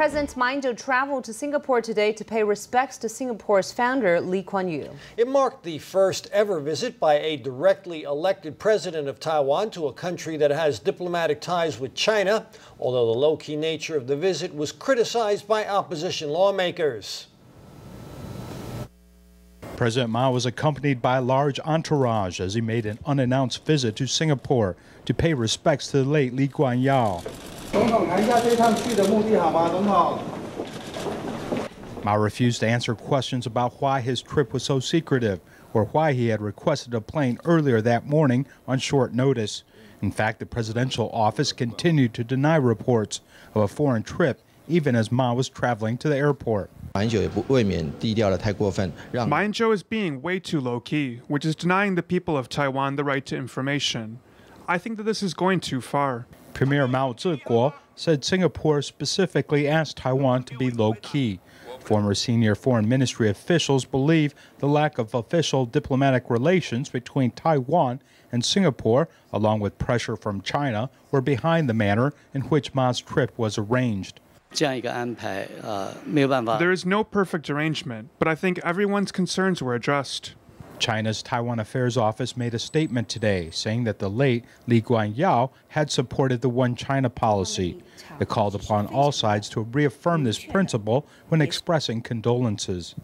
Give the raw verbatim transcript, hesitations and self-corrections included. President Ma Ying-jeou traveled to Singapore today to pay respects to Singapore's founder, Lee Kuan Yew. It marked the first ever visit by a directly elected president of Taiwan to a country that has diplomatic ties with China, although the low-key nature of the visit was criticized by opposition lawmakers. President Ma was accompanied by a large entourage as he made an unannounced visit to Singapore to pay respects to the late Lee Kuan Yew. Ma refused to answer questions about why his trip was so secretive or why he had requested a plane earlier that morning on short notice. In fact, the presidential office continued to deny reports of a foreign trip, even as Ma was traveling to the airport. Ma Ying-jeou is being way too low-key, which is denying the people of Taiwan the right to information. I think that this is going too far. Premier Mao Chi-kuo said Singapore specifically asked Taiwan to be low-key. Former senior foreign ministry officials believe the lack of official diplomatic relations between Taiwan and Singapore, along with pressure from China, were behind the manner in which Ma's trip was arranged. There is no perfect arrangement, but I think everyone's concerns were addressed. China's Taiwan Affairs Office made a statement today saying that the late Lee Kuan Yew had supported the One China policy. It called upon all sides to reaffirm this principle when expressing condolences.